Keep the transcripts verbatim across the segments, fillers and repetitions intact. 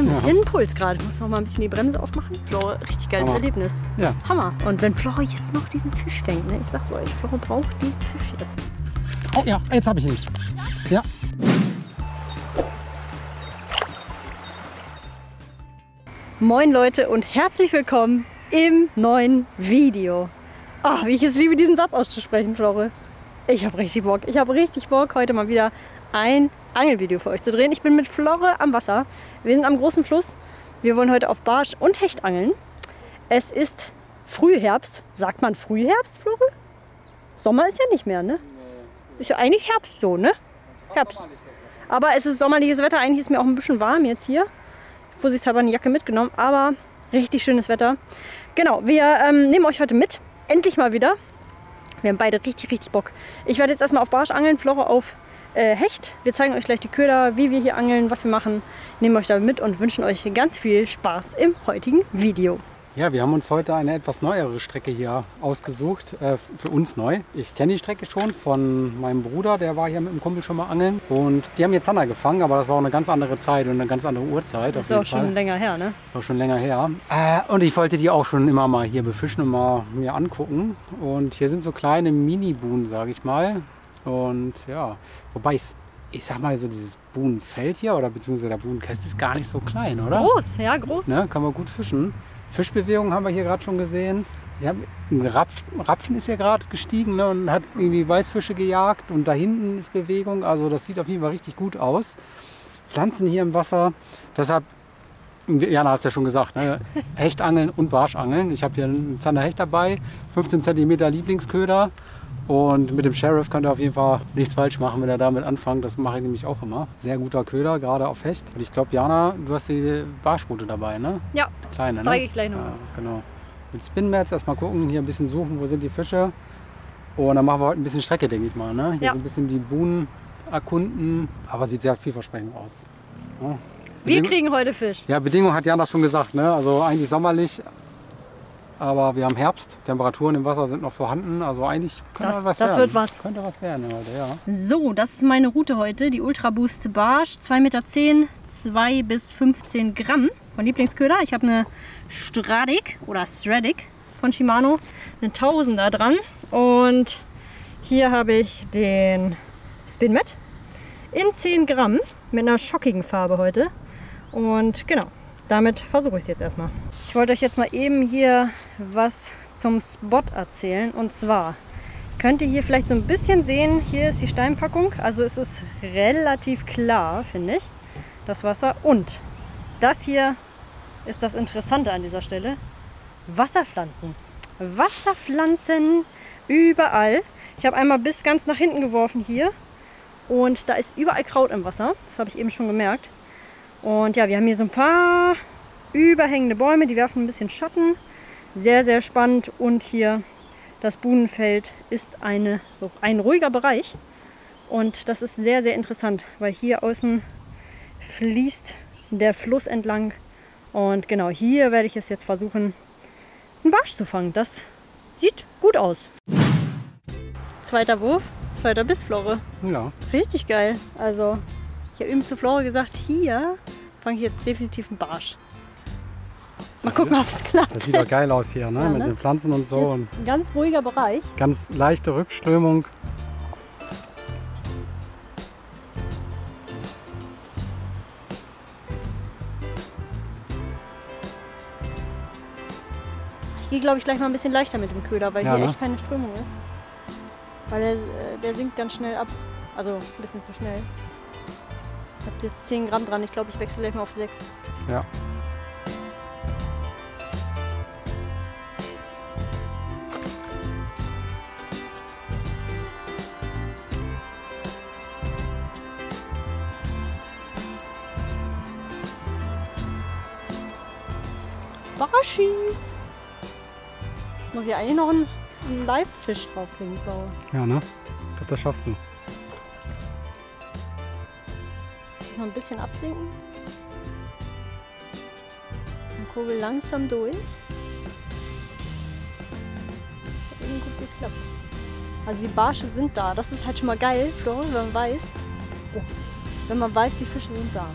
hatte ein bisschen ja. Puls gerade. Ich muss noch mal ein bisschen die Bremse aufmachen. Flore, richtig geiles Hammer. Erlebnis. Ja. Hammer. Und wenn Flore jetzt noch diesen Fisch fängt, ne? Ich sag's euch, Flore braucht diesen Fisch jetzt. Oh ja, jetzt habe ich ihn. Ja. Moin Leute und herzlich willkommen im neuen Video. Oh, wie ich es liebe, diesen Satz auszusprechen, Flore. Ich habe richtig Bock. Ich habe richtig Bock, heute mal wieder ein Angelvideo für euch zu drehen. Ich bin mit Flore am Wasser. Wir sind am großen Fluss. Wir wollen heute auf Barsch und Hecht angeln. Es ist Frühherbst. Sagt man Frühherbst, Flore? Sommer ist ja nicht mehr, ne? Ist ja eigentlich Herbst so, ne? Herbst. Aber es ist sommerliches Wetter. Eigentlich ist mir auch ein bisschen warm jetzt hier. Vorsichtshalber eine Jacke mitgenommen, aber richtig schönes Wetter. Genau, wir ähm, nehmen euch heute mit. Endlich mal wieder. Wir haben beide richtig, richtig Bock. Ich werde jetzt erstmal auf Barsch angeln, Flore auf äh, Hecht. Wir zeigen euch gleich die Köder, wie wir hier angeln, was wir machen. Nehmen euch damit mit und wünschen euch ganz viel Spaß im heutigen Video. Ja, wir haben uns heute eine etwas neuere Strecke hier ausgesucht, äh, für uns neu. Ich kenne die Strecke schon von meinem Bruder, der war hier mit dem Kumpel schon mal angeln. Und die haben jetzt Zander gefangen, aber das war auch eine ganz andere Zeit und eine ganz andere Uhrzeit auf jeden Fall. Das ist auch schon länger her, ne? Auch schon länger her. Äh, und ich wollte die auch schon immer mal hier befischen und mal mir angucken. Und hier sind so kleine Mini-Buhnen, sage ich mal. Und ja, wobei ich Ich sag mal so, dieses Buhnenfeld hier oder beziehungsweise der Buhnenkest ist gar nicht so klein, oder? Groß, ja, groß. Ne? Kann man gut fischen. Fischbewegung haben wir hier gerade schon gesehen. Wir haben, ein Rapf, Rapfen ist hier gerade gestiegen, ne, und hat irgendwie Weißfische gejagt und da hinten ist Bewegung. Also das sieht auf jeden Fall richtig gut aus. Pflanzen hier im Wasser. Deshalb, Jana hat es ja schon gesagt, ne? Hechtangeln und Barschangeln. Ich habe hier einen Zanderhecht dabei, fünfzehn Zentimeter Lieblingsköder. Und mit dem Sheriff könnt ihr auf jeden Fall nichts falsch machen, wenn ihr damit anfangt. Das mache ich nämlich auch immer. Sehr guter Köder, gerade auf Hecht. Und ich glaube, Jana, du hast die Barschrute dabei, ne? Ja, die kleine, ne? Zeige ich gleich nochmal. Ja, genau. Mit Spin-Mads erstmal gucken, hier ein bisschen suchen, wo sind die Fische. Und dann machen wir heute ein bisschen Strecke, denke ich mal, ne? Hier ja. so ein bisschen die Buhnen erkunden. Aber sieht sehr vielversprechend aus. Ja. Wir kriegen heute Fisch. Ja, Bedingung hat Jana schon gesagt, ne? Also eigentlich sommerlich. Aber wir haben Herbst, Temperaturen im Wasser sind noch vorhanden, also eigentlich könnte das, was das werden. Wird was. Könnte was werden heute, ja. So, das ist meine Route heute, die Ultraboost Barsch, zwei Komma zehn Meter, zwei bis fünfzehn Gramm von Lieblingsköder. Ich habe eine Stradic oder Stradic von Shimano, eine Tausender dran. Und hier habe ich den SpinMet in zehn Gramm mit einer schockigen Farbe heute. Und genau. Damit versuche ich es jetzt erstmal. Ich wollte euch jetzt mal eben hier was zum Spot erzählen. Und zwar könnt ihr hier vielleicht so ein bisschen sehen, hier ist die Steinpackung. Also es ist relativ klar, finde ich, das Wasser. Und das hier ist das Interessante an dieser Stelle. Wasserpflanzen. Wasserpflanzen überall. Ich habe einmal bis ganz nach hinten geworfen hier. Und da ist überall Kraut im Wasser. Das habe ich eben schon gemerkt. Und ja, wir haben hier so ein paar überhängende Bäume, die werfen ein bisschen Schatten. Sehr, sehr spannend. Und hier das Buhnenfeld ist eine, so ein ruhiger Bereich. Und das ist sehr, sehr interessant, weil hier außen fließt der Fluss entlang. Und genau hier werde ich es jetzt versuchen, einen Barsch zu fangen. Das sieht gut aus. Zweiter Wurf, zweiter Biss, Flore. Ja. Richtig geil. Also... Ich habe eben zu Flore gesagt, hier fange ich jetzt definitiv einen Barsch. Mal gucken, ob es klappt. Das sieht doch geil aus hier, ne? Ja, mit ne? den Pflanzen und so. Und ein ganz ruhiger Bereich. Ganz leichte Rückströmung. Ich gehe, glaube ich, gleich mal ein bisschen leichter mit dem Köder, weil ja, hier ne? echt keine Strömung ist. Weil der, der sinkt ganz schnell ab. Also ein bisschen zu schnell. Ich habe jetzt zehn Gramm dran. Ich glaube, ich wechsle gleich mal auf sechs. Ja. Barschis! Ich muss ja eigentlich noch einen, einen Live-Fisch drauflegen, glaube ich. Ja, ne? Ich glaube, das schaffst du. Noch ein bisschen absinken und kurbel langsam durch. Hat eben gut geklappt. Also die Barsche sind da. Das ist halt schon mal geil, Flore, wenn man weiß, oh, wenn man weiß, die Fische sind da.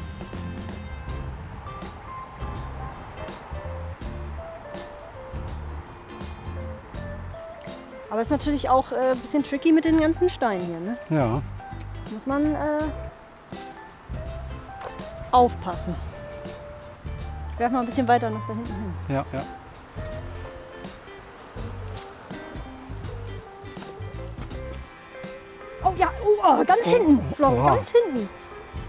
Aber es ist natürlich auch äh, ein bisschen tricky mit den ganzen Steinen hier, ne? Ja. Muss man äh, aufpassen. Ich werfe mal ein bisschen weiter noch da hinten hin. Ja, ja. Oh ja, oh, oh, ganz oh, hinten, Flore, oh, ganz hinten.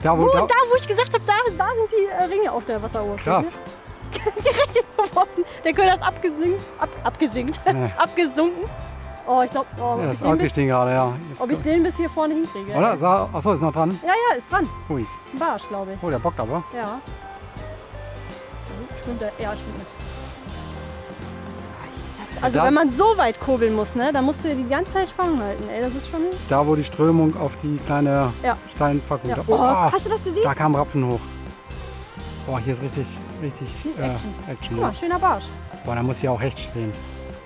Da wo, oh, da, da, wo ich gesagt habe, da, da sind die äh, Ringe auf der Wasseroberfläche. Krass. Direkt überworfen. Der Köder ist abgesinkt. Ab, abgesinkt. Nee. Abgesunken. Oh, ich glaube, oh, ja, ist ausgestiegen gerade, ja. Jetzt ob ich den bis hier vorne hinkriege. Oder? Achso, ist noch dran? Ja, ja, ist dran. Ui. Ein Barsch, glaube ich. Oh, der bockt aber. Ja. Schwimmt er? Ja, schwimmt mit. Das, also da, wenn man so weit kurbeln muss, ne, dann musst du die ganze Zeit Spannung halten. Ey, das ist schon... Da, wo die Strömung auf die kleine ja. Steinpackung... Ja. Oh, oh, hast du das gesehen? Da kam Rapfen hoch. Boah, hier ist richtig... Richtig, hier ist äh, Action. Action. Guck mal, schöner Barsch. Boah, da muss hier auch echt stehen.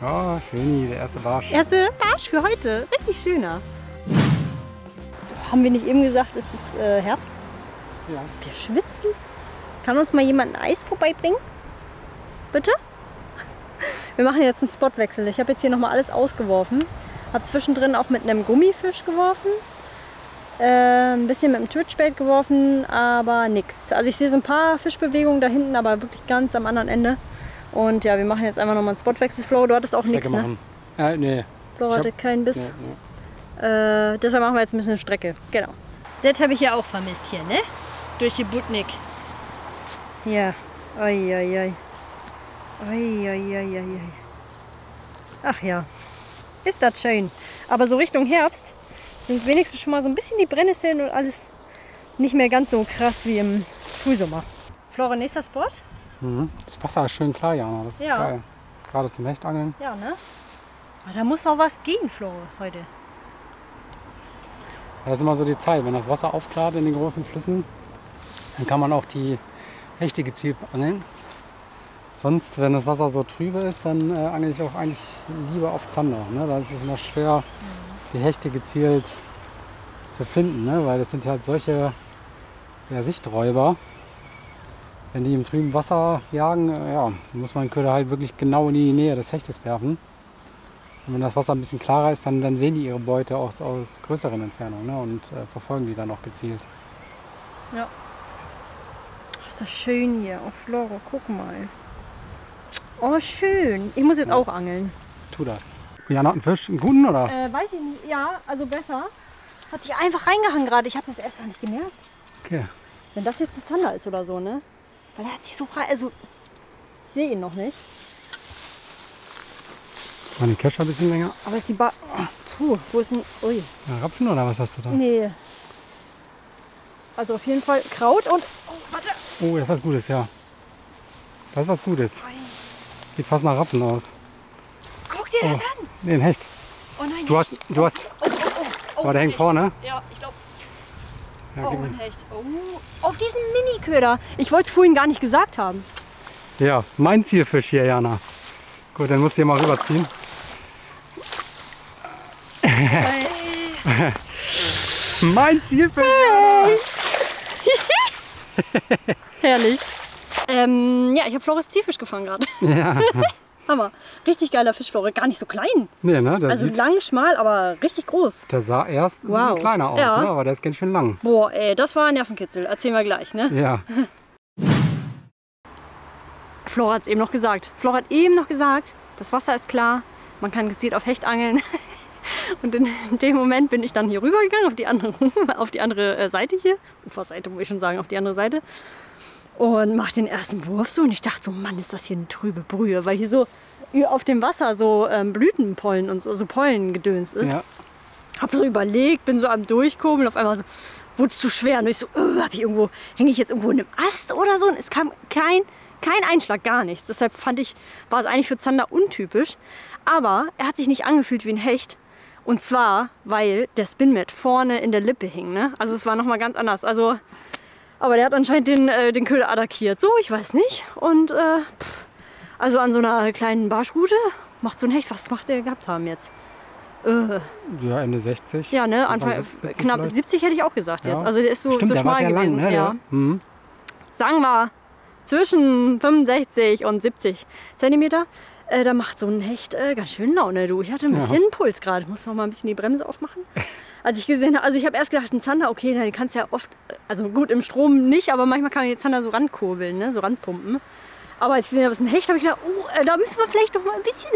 Ja, schön, der erste Barsch. Erste Barsch für heute. Richtig schöner. Haben wir nicht eben gesagt, es ist äh, Herbst? Ja. Wir schwitzen. Kann uns mal jemand ein Eis vorbeibringen? Bitte? Wir machen jetzt einen Spotwechsel. Ich habe jetzt hier nochmal alles ausgeworfen. Habe zwischendrin auch mit einem Gummifisch geworfen. Äh, ein bisschen mit dem Twitchbait geworfen, aber nichts. Also ich sehe so ein paar Fischbewegungen da hinten, aber wirklich ganz am anderen Ende. Und ja, wir machen jetzt einfach nochmal einen Spotwechsel. Flore, du hattest auch nichts, ne? Äh, nee. Flore hatte keinen Biss. Nee, nee. Äh, deshalb machen wir jetzt ein bisschen Strecke. Genau. Das habe ich ja auch vermisst hier, ne? Durch die Butnik. Ja. Oi, oi, oi. Oi, oi, oi, oi. Ach ja. Ist das schön. Aber so Richtung Herbst sind wenigstens schon mal so ein bisschen die Brennnesseln und alles nicht mehr ganz so krass wie im Frühsommer. Flore, nächster Spot? Mhm. Das Wasser ist schön klar, Jana. Das ist ja geil. Gerade zum Hechtangeln. Ja, ne? Aber da muss noch was gehen, Flore, heute. Das ist immer so die Zeit. Wenn das Wasser aufklart in den großen Flüssen, dann kann man auch die Hechte gezielt angeln. Sonst, wenn das Wasser so trübe ist, dann äh, angel ich auch eigentlich lieber auf Zander. Ne? Da ist es immer schwer, mhm, die Hechte gezielt zu finden, ne? Weil das sind halt solche ja, Sichträuber. Wenn die im trüben Wasser jagen, ja, muss man den Köder halt wirklich genau in die Nähe des Hechtes werfen. Und wenn das Wasser ein bisschen klarer ist, dann, dann sehen die ihre Beute aus, aus größeren Entfernungen, ne? Und äh, verfolgen die dann auch gezielt. Ja. Oh, ist das schön hier. Oh, Flore, guck mal. Oh, schön. Ich muss jetzt ja auch angeln. Tu das. Ja, noch einen Fisch, einen guten oder? Äh, weiß ich nicht, ja, also besser. Hat sich einfach reingehangen gerade, ich habe das erst gar nicht gemerkt. Okay. Wenn das jetzt ein Zander ist oder so, ne? Weil er hat sich so rein, also ich sehe ihn noch nicht. War die Kescher ein bisschen länger. Aber ist die Bar, oh, puh, wo ist denn, ui. Ja, Rapfen oder was hast du da? Nee. Also auf jeden Fall Kraut und, oh, warte. Oh, das ist was Gutes, ja. Das ist was Gutes. Sieht fast nach Rapfen aus. Guck dir das oh an! Nee, ein Hecht. Oh nein, du hast, du hast. Oh, oh, oh, oh, aber der hängt vorne. Ja, ich glaube. Ja, oh, ein Hecht. Oh. Auf diesen Mini-Köder. Ich wollte es vorhin gar nicht gesagt haben. Ja, mein Zielfisch hier, Jana. Gut, dann musst du hier mal rüberziehen. Hey. Mein Zielfisch! Hecht. Herrlich. Ähm, ja, ich habe Flores Zielfisch gefangen gerade. Ja. Hammer. Richtig geiler Fisch, Flore. Gar nicht so klein. Nee, ne? Der also lang, schmal, aber richtig groß. Der sah erst wow ein bisschen kleiner aus, ja, ne? Aber der ist ganz schön lang. Boah, ey, das war ein Nervenkitzel. Erzählen wir gleich, ne? Ja. Flore hat es eben noch gesagt. Flore hat eben noch gesagt, das Wasser ist klar, man kann gezielt auf Hecht angeln. Und in dem Moment bin ich dann hier rübergegangen, auf die andere, auf die andere Seite hier. Uferseite, muss ich schon sagen, auf die andere Seite. Und mach den ersten Wurf so und ich dachte so, Mann, ist das hier eine trübe Brühe, weil hier so auf dem Wasser so ähm, Blütenpollen und so, so Pollengedöns ist. Ja. Hab so überlegt, bin so am Durchkurbeln, auf einmal so, wurde es zu schwer und ich so, öh, hab ich irgendwo, hänge ich jetzt irgendwo in einem Ast oder so und es kam kein, kein Einschlag, gar nichts. Deshalb fand ich, war es eigentlich für Zander untypisch, aber er hat sich nicht angefühlt wie ein Hecht. Und zwar, weil der SpinMet vorne in der Lippe hing, ne? Also es war nochmal ganz anders, also... Aber der hat anscheinend den, äh, den Köder attackiert. So, ich weiß nicht. Und äh, pff, also an so einer kleinen Barschroute macht so ein Hecht. Was macht der gehabt haben jetzt? Äh, ja, Ende sechzig. Ja, ne? Anfang, siebzig knapp vielleicht. siebzig hätte ich auch gesagt jetzt. Ja. Also der ist so, stimmt, so schmal der war gewesen. Lang, ne? Ja. Mhm. Sagen wir zwischen fünfundsechzig und siebzig Zentimeter. Äh, da macht so ein Hecht äh, ganz schön Laune, du. Ich hatte ein bisschen ja. Puls gerade. Ich muss noch mal ein bisschen die Bremse aufmachen. Als ich gesehen habe, also ich habe erst gedacht, ein Zander, okay, dann kannst du ja oft, also gut, im Strom nicht, aber manchmal kann man den Zander so rankurbeln, ne, so ranpumpen. Aber als ich gesehen habe, es ist ein Hecht, habe ich gedacht, oh, äh, da müssen wir vielleicht noch mal ein bisschen.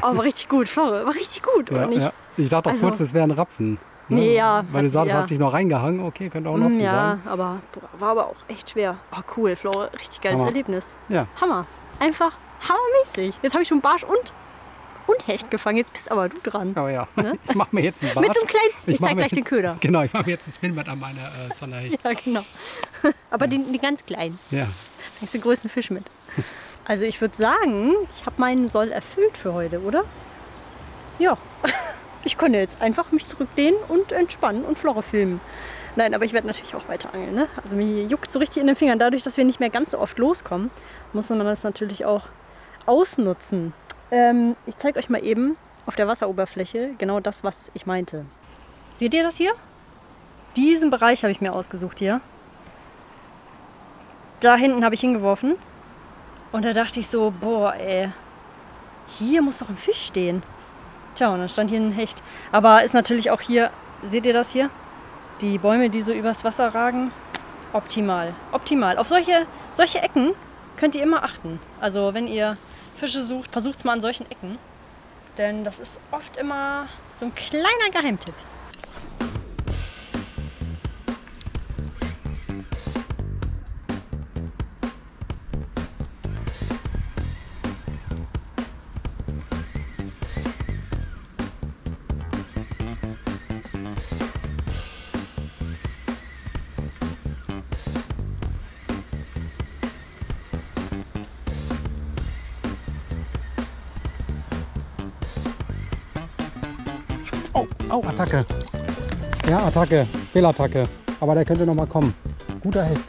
Aber war richtig gut, Flore, war richtig gut, ja, oder nicht? Ja. Ich dachte auch also, kurz, es wäre ein Rapfen. Ne? Nee, ja. Weil du sagst, ja. hat sich noch reingehangen, okay, könnte auch ein Rapfen ja, sein. Ja, aber war aber auch echt schwer. Oh, cool, Flore, richtig geiles Hammer. Erlebnis. Ja. Hammer, einfach hammermäßig. Jetzt habe ich schon Barsch und, und Hecht gefangen. Jetzt bist aber du dran. Oh ja. Ne? Ich mache mir jetzt einen Barsch. Mit so einem kleinen, ich, ich zeig gleich jetzt, den Köder. Genau, ich mache mir jetzt ein Spin-Match an meine äh, Zanderhecht. Ja, genau. Aber ja. den, den ganz kleinen. Ja. Fängst den größten Fisch mit. Also ich würde sagen, ich habe meinen Soll erfüllt für heute, oder? Ja. Ich könnte jetzt einfach mich zurücklehnen und entspannen und Flore filmen. Nein, aber ich werde natürlich auch weiter angeln. Ne? Also mir juckt so richtig in den Fingern. Dadurch, dass wir nicht mehr ganz so oft loskommen, muss man das natürlich auch ausnutzen. Ähm, ich zeige euch mal eben auf der Wasseroberfläche genau das, was ich meinte. Seht ihr das hier? Diesen Bereich habe ich mir ausgesucht hier. Da hinten habe ich hingeworfen und da dachte ich so, boah ey, hier muss doch ein Fisch stehen. Tja, und dann stand hier ein Hecht. Aber ist natürlich auch hier, seht ihr das hier? Die Bäume, die so übers Wasser ragen, optimal, optimal. Auf solche, solche Ecken könnt ihr immer achten. Also wenn ihr Fische sucht, versucht es mal an solchen Ecken. Denn das ist oft immer so ein kleiner Geheimtipp. Oh, Attacke. Ja, Attacke. Fehlattacke. Aber der könnte noch mal kommen. Guter Hecht.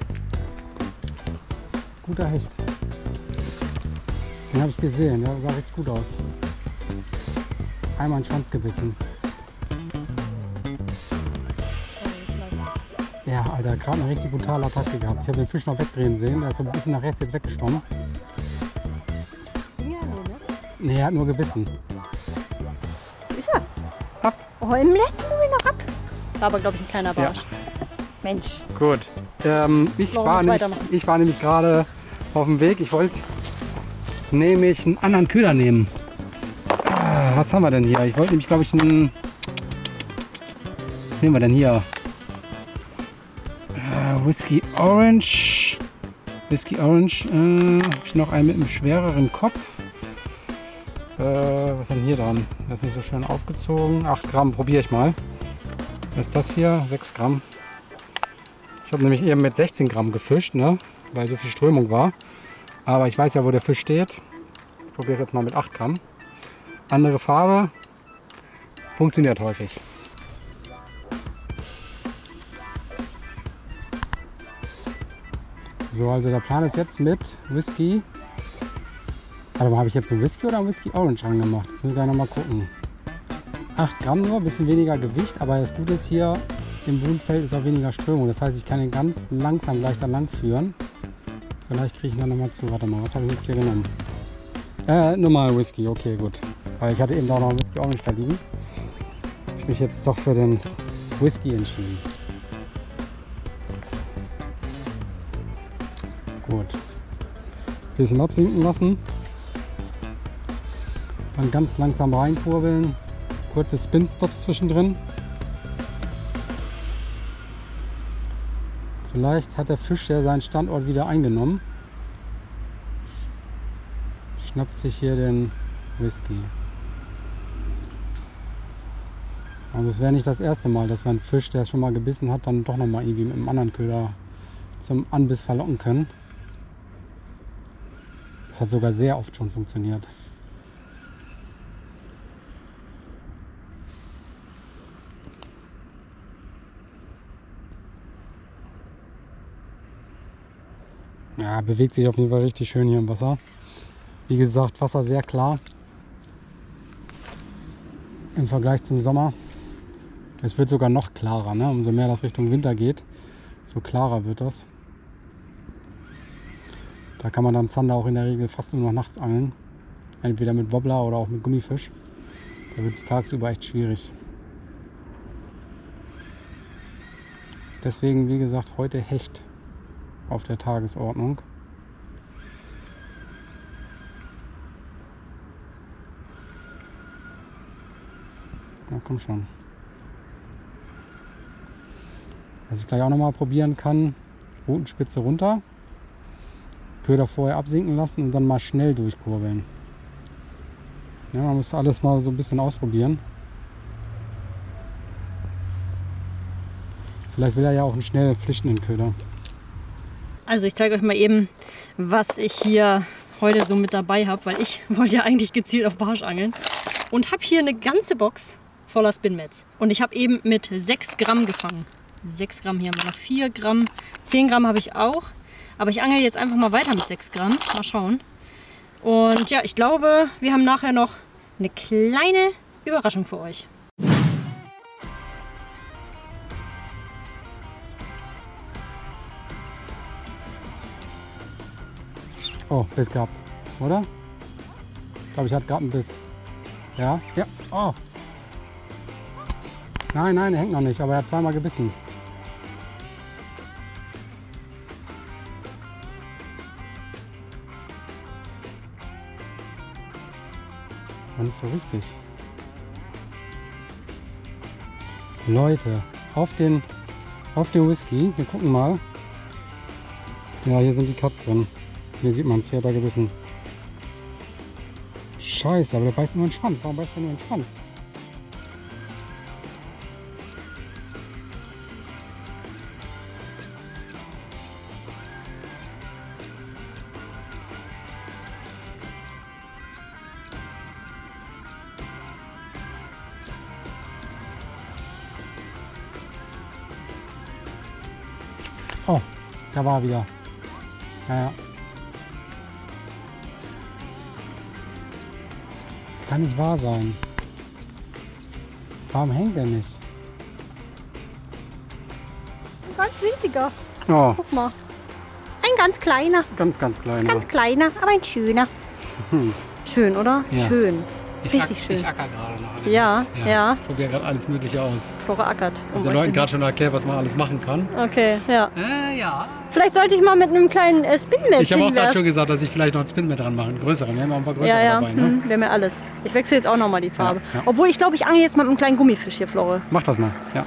Guter Hecht. Den habe ich gesehen. Der sah richtig gut aus. Einmal einen Schwanz gebissen. Ja, Alter. Gerade eine richtig brutale Attacke gehabt. Ich habe den Fisch noch wegdrehen sehen. Der ist so ein bisschen nach rechts jetzt weggeschwommen. Nee, er hat nur gebissen. Oh, im letzten Moment noch ab. War aber, glaube ich, ein kleiner Barsch. Ja. Mensch. Gut. Ähm, ich, war nämlich, ich war nämlich gerade auf dem Weg. Ich wollte nämlich einen anderen Köder nehmen. Ah, was haben wir denn hier? Ich wollte nämlich, glaube ich, einen... Was nehmen wir denn hier? Äh, Whisky Orange. Whisky Orange. Äh, Habe ich noch einen mit einem schwereren Kopf. Was ist denn hier dran? Das ist nicht so schön aufgezogen. acht Gramm probiere ich mal. Was ist das hier? sechs Gramm. Ich habe nämlich eben mit sechzehn Gramm gefischt, ne? Weil so viel Strömung war. Aber ich weiß ja, wo der Fisch steht. Ich probiere es jetzt mal mit acht Gramm. Andere Farbe. Funktioniert häufig. So, also der Plan ist jetzt mit Whisky. Aber habe ich jetzt einen Whisky oder einen Whisky Orange angemacht? Jetzt müssen wir noch mal gucken. acht Gramm nur, ein bisschen weniger Gewicht, aber das Gute ist hier, im Blumenfeld ist auch weniger Strömung. Das heißt, ich kann ihn ganz langsam gleich da lang führen. Vielleicht kriege ich ihn dann nochmal zu. Warte mal, was habe ich jetzt hier genommen? Äh, normal Whisky, okay, gut. Weil ich hatte eben auch noch einen Whisky Orange da liegen. Ich habe mich jetzt doch für den Whisky entschieden. Gut. Ein bisschen absinken lassen. Dann ganz langsam reinkurbeln, kurze Spin-Stops zwischendrin. Vielleicht hat der Fisch ja seinen Standort wieder eingenommen. Schnappt sich hier den Whisky. Also es wäre nicht das erste Mal, dass wir einen Fisch, der schon mal gebissen hat, dann doch noch mal irgendwie mit einem anderen Köder zum Anbiss verlocken können. Das hat sogar sehr oft schon funktioniert. Ja, bewegt sich auf jeden Fall richtig schön hier im Wasser. Wie gesagt, Wasser sehr klar. Im Vergleich zum Sommer. Es wird sogar noch klarer, ne? Umso mehr das Richtung Winter geht, so klarer wird das. Da kann man dann Zander auch in der Regel fast nur noch nachts angeln. Entweder mit Wobbler oder auch mit Gummifisch. Da wird es tagsüber echt schwierig. Deswegen, wie gesagt, heute Hecht auf der Tagesordnung. Na komm schon. Was ich gleich auch nochmal probieren kann, Rutenspitze runter, Köder vorher absinken lassen und dann mal schnell durchkurbeln. Ja, man muss alles mal so ein bisschen ausprobieren. Vielleicht will er ja auch einen schnell flüchtenden Köder. Also ich zeige euch mal eben, was ich hier heute so mit dabei habe, weil ich wollte ja eigentlich gezielt auf Barsch angeln. Und habe hier eine ganze Box voller Spin-Mads. Und ich habe eben mit sechs Gramm gefangen. sechs Gramm hier haben wir noch, vier Gramm, zehn Gramm habe ich auch. Aber ich angel jetzt einfach mal weiter mit sechs Gramm. Mal schauen. Und ja, ich glaube, wir haben nachher noch eine kleine Überraschung für euch. Oh, Biss gehabt, oder? Ich glaube, ich hatte gerade einen Biss. Ja, ja, oh. Nein, nein, er hängt noch nicht, aber er hat zweimal gebissen. Und ist so richtig. Leute, auf den, auf den Whisky, wir gucken mal. Ja, hier sind die Cuts drin. Hier sieht man es, hier hat er gebissen. Scheiße, aber der beißt nur in den Schwanz. Warum beißt er nur in den Schwanz? Oh, da war er wieder. Naja. Kann nicht wahr sein. Warum hängt er nicht? Ein ganz winziger. Oh. Guck mal. Ein ganz kleiner. Ganz, ganz kleiner. Ganz kleiner, aber ein schöner. Hm. Schön, oder? Ja. Schön. Ich Richtig ack, schön. Ich acker gerade noch. Ja, ja, ja. Ich probiere gerade alles Mögliche aus. Flore ackert. Ich habe den Leuten gerade schon erklärt, was man alles machen kann. Okay, ja. Äh, ja. Vielleicht sollte ich mal mit einem kleinen äh, Spin-Match. Ich habe auch gerade schon gesagt, dass ich vielleicht noch ein Spin-Match dran mache. Einen größeren. Wir haben auch ein paar größere ja, ja. dabei. Ne? Mhm, wir haben ja alles. Ich wechsle jetzt auch noch mal die Farbe. Ja, ja. Obwohl ich glaube, ich angle jetzt mal mit einem kleinen Gummifisch hier, Flore. Mach das mal. Ja.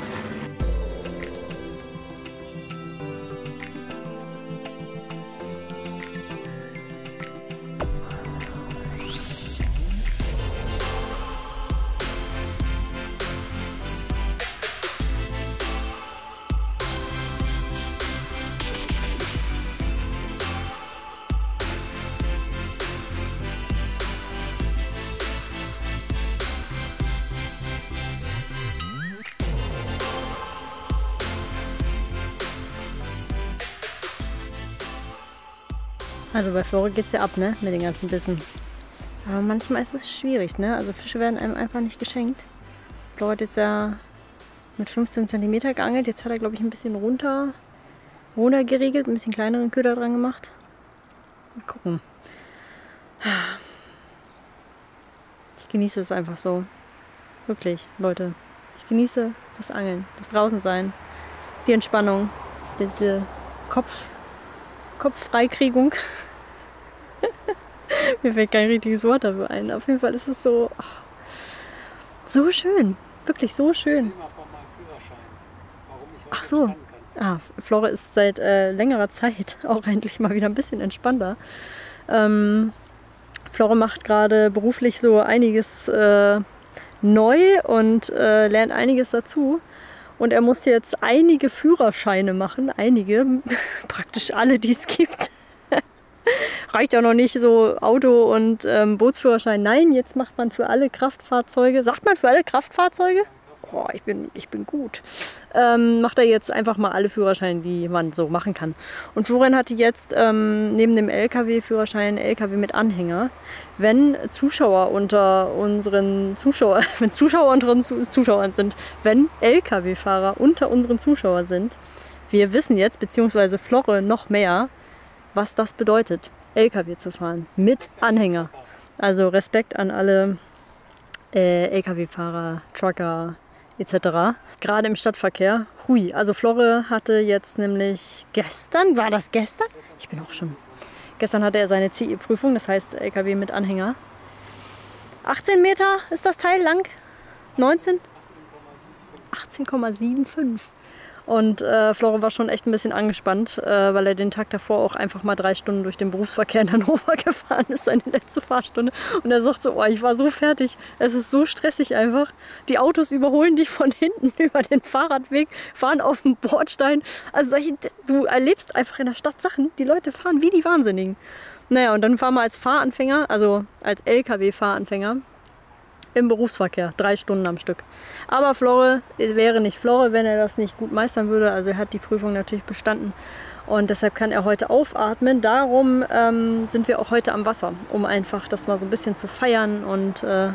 Also bei Flore geht es ja ab, ne, mit den ganzen Bissen. Aber manchmal ist es schwierig, ne? Also Fische werden einem einfach nicht geschenkt. Flore hat jetzt ja mit fünfzehn Zentimeter geangelt. Jetzt hat er, glaube ich, ein bisschen runter, runter geregelt, ein bisschen kleineren Köder dran gemacht. Mal gucken. Ich genieße es einfach so. Wirklich, Leute. Ich genieße das Angeln, das Draußensein, die Entspannung, diese Kopf. Kopffreikrigung. Mir fällt kein richtiges Wort dafür ein. Auf jeden Fall ist es so, oh, so schön. Wirklich so schön. Ach so. Ah, Flore ist seit äh, längerer Zeit auch endlich mal wieder ein bisschen entspannter. Ähm, Flore macht gerade beruflich so einiges äh, neu und äh, lernt einiges dazu. Und er muss jetzt einige Führerscheine machen, einige, praktisch alle, die es gibt. Reicht ja noch nicht so Auto- und ähm, Bootsführerschein. Nein, jetzt macht man für alle Kraftfahrzeuge, sagt man für alle Kraftfahrzeuge? Oh, ich bin, ich bin gut. Ähm, macht er jetzt einfach mal alle Führerscheine, die man so machen kann. Und Florian hatte jetzt ähm, neben dem L K W-Führerschein L K W mit Anhänger. Wenn Zuschauer unter unseren Zuschauer, wenn Zuschauer unter unseren Zuschauern sind, wenn L K W-Fahrer unter unseren Zuschauern sind, wir wissen jetzt, beziehungsweise Flore noch mehr, was das bedeutet, L K W zu fahren mit Anhänger. Also Respekt an alle äh, L K W-Fahrer, Trucker et cetera. Gerade im Stadtverkehr. Hui, also Flore hatte jetzt nämlich gestern, war das gestern? Ich bin auch schon. Gestern hatte er seine C E-Prüfung, das heißt L K W mit Anhänger. achtzehn Meter ist das Teil lang. neunzehn? achtzehn Komma fünfundsiebzig. Und äh, Flore war schon echt ein bisschen angespannt, äh, weil er den Tag davor auch einfach mal drei Stunden durch den Berufsverkehr in Hannover gefahren ist, seine letzte Fahrstunde. Und er sagt so, oh, ich war so fertig, es ist so stressig einfach. Die Autos überholen dich von hinten über den Fahrradweg, fahren auf dem Bordstein. Also solche, du erlebst einfach in der Stadt Sachen, die Leute fahren wie die Wahnsinnigen. Naja, und dann fahren wir als Fahranfänger, also als L K W-Fahranfänger, im Berufsverkehr, drei Stunden am Stück. Aber Flore wäre nicht Flore, wenn er das nicht gut meistern würde. Also er hat die Prüfung natürlich bestanden und deshalb kann er heute aufatmen. Darum ähm, sind wir auch heute am Wasser, um einfach das mal so ein bisschen zu feiern und äh,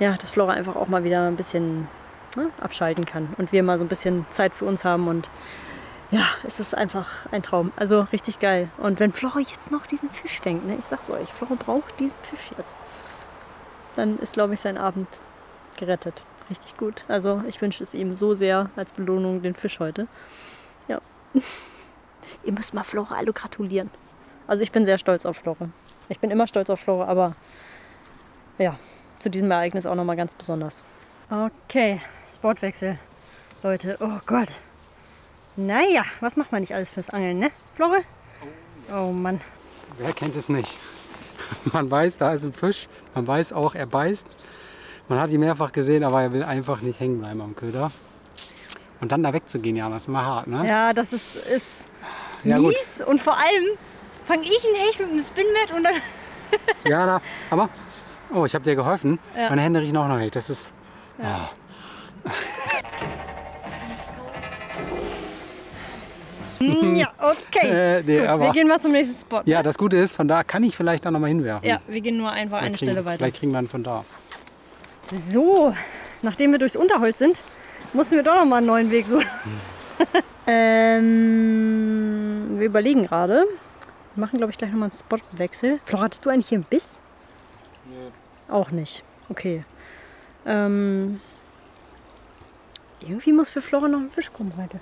ja, dass Flore einfach auch mal wieder ein bisschen ne, abschalten kann und wir mal so ein bisschen Zeit für uns haben und ja, es ist einfach ein Traum. Also richtig geil. Und wenn Flore jetzt noch diesen Fisch fängt, ne, ich sag's euch, Flore braucht diesen Fisch jetzt. Dann ist, glaube ich, sein Abend gerettet. Richtig gut. Also ich wünsche es ihm so sehr als Belohnung, den Fisch heute. Ja. Ihr müsst mal Flore alle gratulieren. Also ich bin sehr stolz auf Flore. Ich bin immer stolz auf Flore, aber ja, zu diesem Ereignis auch nochmal ganz besonders. Okay, Sportwechsel, Leute. Oh Gott. Naja, was macht man nicht alles fürs Angeln, ne, Flore? Oh Mann. Wer kennt es nicht? Man weiß, da ist ein Fisch, man weiß auch, er beißt. Man hat ihn mehrfach gesehen, aber er will einfach nicht hängen bleiben am Köder. Und dann da wegzugehen, ja, das ist immer hart, ne? Ja, das ist, ist ja, mies gut. Und vor allem fange ich einen Hecht mit einem Spin-Match und dann... ja, da, aber, oh, ich habe dir geholfen, ja. Meine Hände riechen auch noch Hecht, das ist... Ja. Oh. Ja, okay. Äh, nee, Gut, wir gehen mal zum nächsten Spot. Ne? Ja, das Gute ist, von da kann ich vielleicht auch noch mal hinwerfen. Ja, wir gehen nur einfach vielleicht eine kriegen, Stelle weiter. Vielleicht kriegen wir einen von da. So, nachdem wir durchs Unterholz sind, mussten wir doch noch mal einen neuen Weg suchen. Hm. ähm, wir überlegen gerade. Wir machen, glaube ich, gleich noch mal einen Spotwechsel. Flore, hattest du eigentlich hier einen Biss? Nee. Auch nicht. Okay. Ähm, irgendwie muss für Flore noch ein Fisch kommen heute.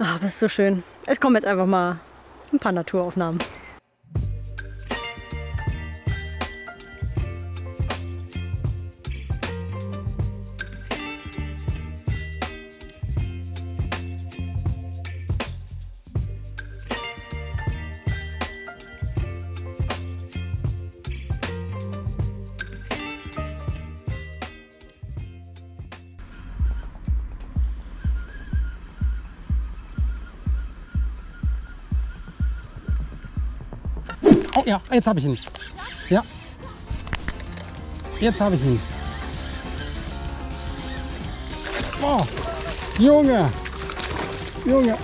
Ach, das ist so schön. Es kommen jetzt einfach mal ein paar Naturaufnahmen. Ja, jetzt habe ich ihn. Ja. Jetzt habe ich ihn. Oh, Junge. Junge.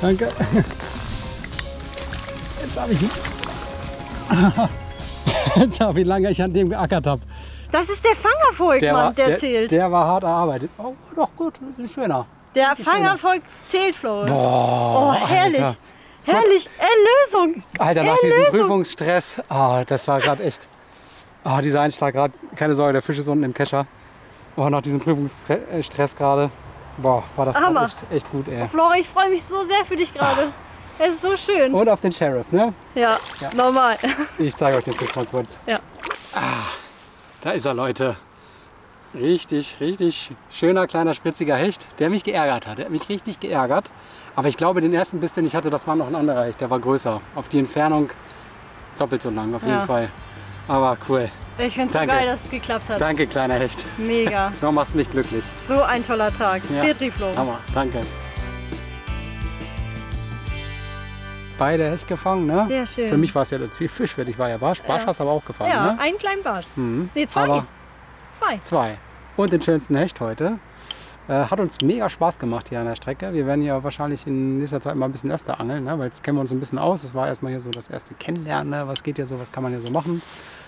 Danke. Jetzt habe ich ihn. Jetzt habe ich, wie lange ich an dem geackert habe. Das ist der Fangerfolg, der Mann, war, der, der zählt. Der war hart erarbeitet. Oh, doch gut, ein schöner. Der Fangerfolg zählt, Flore. Boah, oh, herrlich. Alter. Herrlich, Erlösung. Alter, nach Erlösung. Diesem Prüfungsstress, oh, das war gerade echt, oh, dieser Einschlag gerade, keine Sorge, der Fisch ist unten im Kescher. Oh, nach diesem Prüfungsstress gerade, boah, war das echt, echt gut, ey. Flore, ich freue mich so sehr für dich gerade. Es ist so schön. Und auf den Sheriff, ne? Ja, ja. Normal. Ich zeige euch den Fisch mal kurz. Ja. Ah, da ist er, Leute. Richtig, richtig schöner, kleiner, spritziger Hecht, der mich geärgert hat. Der hat mich richtig geärgert. Aber ich glaube, den ersten Biss, den ich hatte, das war noch ein anderer Hecht. Der war größer. Auf die Entfernung doppelt so lang, auf jeden ja. Fall. Aber cool. Ich finde es so geil, dass es geklappt hat. Danke, kleiner Hecht. Mega. Du machst mich glücklich. So ein toller Tag. Ja. Petriflo. Hammer, danke. Beide Hecht gefangen, ne? Sehr schön. Für mich war es ja der Zielfisch, ich war ja Barsch. Barsch ja. Hast du aber auch gefangen, ja, ne? Einen kleinen Barsch. Mhm. Nee, zwei. Aber Zwei. Und den schönsten Hecht heute. Äh, hat uns mega Spaß gemacht hier an der Strecke. Wir werden ja wahrscheinlich in nächster Zeit mal ein bisschen öfter angeln, ne? Weil jetzt kennen wir uns ein bisschen aus. Das war erstmal hier so das erste Kennenlernen. Ne? Was geht hier so, was kann man hier so machen?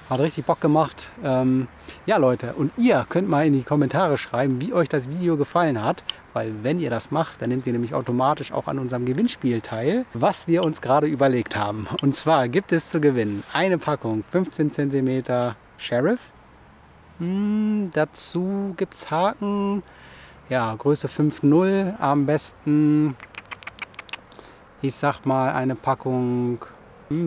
Hat richtig Bock gemacht. Ähm, ja, Leute, und ihr könnt mal in die Kommentare schreiben, wie euch das Video gefallen hat. Weil wenn ihr das macht, dann nehmt ihr nämlich automatisch auch an unserem Gewinnspiel teil, was wir uns gerade überlegt haben. Und zwar gibt es zu gewinnen eine Packung fünfzehn Zentimeter Sheriff. Hm, dazu gibt es Haken. Ja, Größe fünf null, am besten, ich sag mal, eine Packung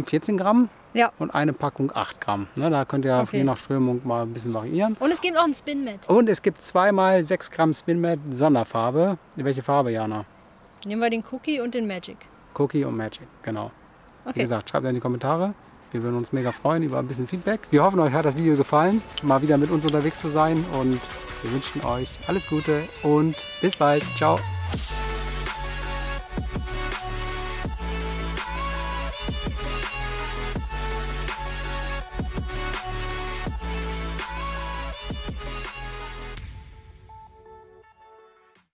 vierzehn Gramm, ja, und eine Packung acht Gramm. Ne, da könnt ihr okay, je nach Strömung mal ein bisschen variieren. Und es gibt auch ein Spin-Mat. Und es gibt zweimal sechs Gramm Spin-Mat Sonderfarbe. Welche Farbe, Jana? Nehmen wir den Cookie und den Magic. Cookie und Magic, genau. Okay. Wie gesagt, schreibt in die Kommentare. Wir würden uns mega freuen über ein bisschen Feedback. Wir hoffen, euch hat das Video gefallen, mal wieder mit uns unterwegs zu sein. Und wir wünschen euch alles Gute und bis bald. Ciao.